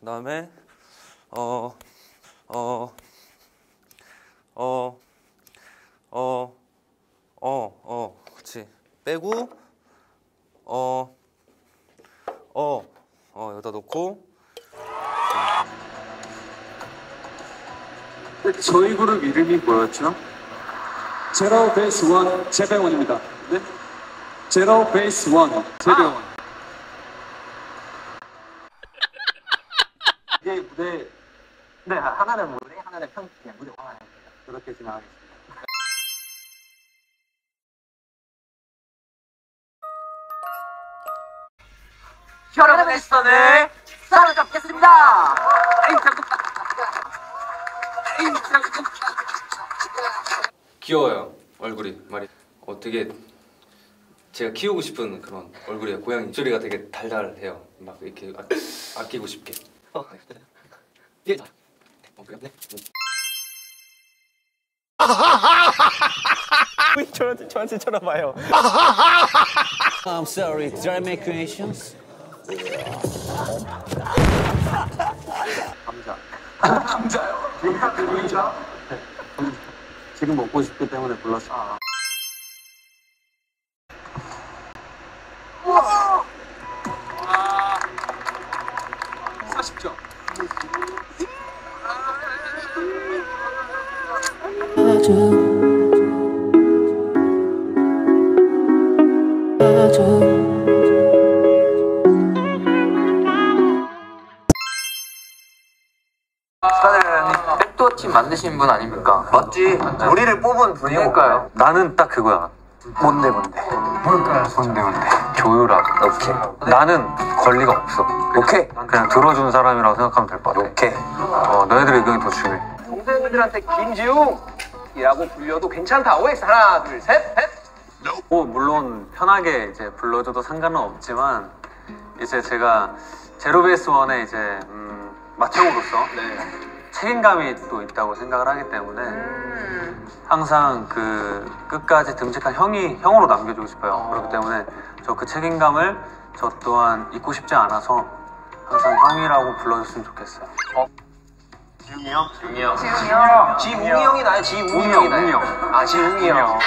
그 다음에 그렇지. 빼고 여기다 놓고. 저희 그룹 이름이 뭐였죠? 제로 베이스 원, 재배원입니다. 네? 제로 베이스 원, 재배원. 이게 무대, 네, 하나는 무대, 하나는 평생 무대. 그렇게 진행하겠습니다. 여러분의 시선을 사로잡겠습니다. 귀여워요, 얼굴이. 말이 되게 제가 키우고 싶은 그런 얼굴이에요. 고양이 입술이가 되게 달달해요. 막 이렇게 아끼고 싶게. 그래? 저한테 쳐다봐요. I'm sorry, did I make creations? 감자. 감자요? 감자? 지금 먹고 싶기 때문에 불렀어. 우와! 40점. 백도어팀 만드신 분 아닙니까? 맞지? 우리를 뽑은 분이니까요. 나는 딱 그거야. 뭔데 조율하고. 오케이. 나는 권리가 없어. 오케이. 그냥 들어준 사람이라고 생각하면 될 것 같아. 오케이. 너희들의 의견이 더 중요해. 동생들한테 김지웅이라고 불려도 괜찮다. OX 하나 둘 셋 넷. 물론 편하게 이제 불러줘도 상관은 없지만, 이제 제가 제로 베이스 원에 이제 마청으로서 책임감이 또 있다고 생각을 하기 때문에 항상 그 끝까지 듬직한 형으로 남겨주고 싶어요. 그렇기 때문에 저 그 책임감을 저 또한 잊고 싶지 않아서 항상 형이라고 불러줬으면 좋겠어요. 지웅이 형? 지웅이 형이 나요. 지웅이 형이 나요. 지웅이 형.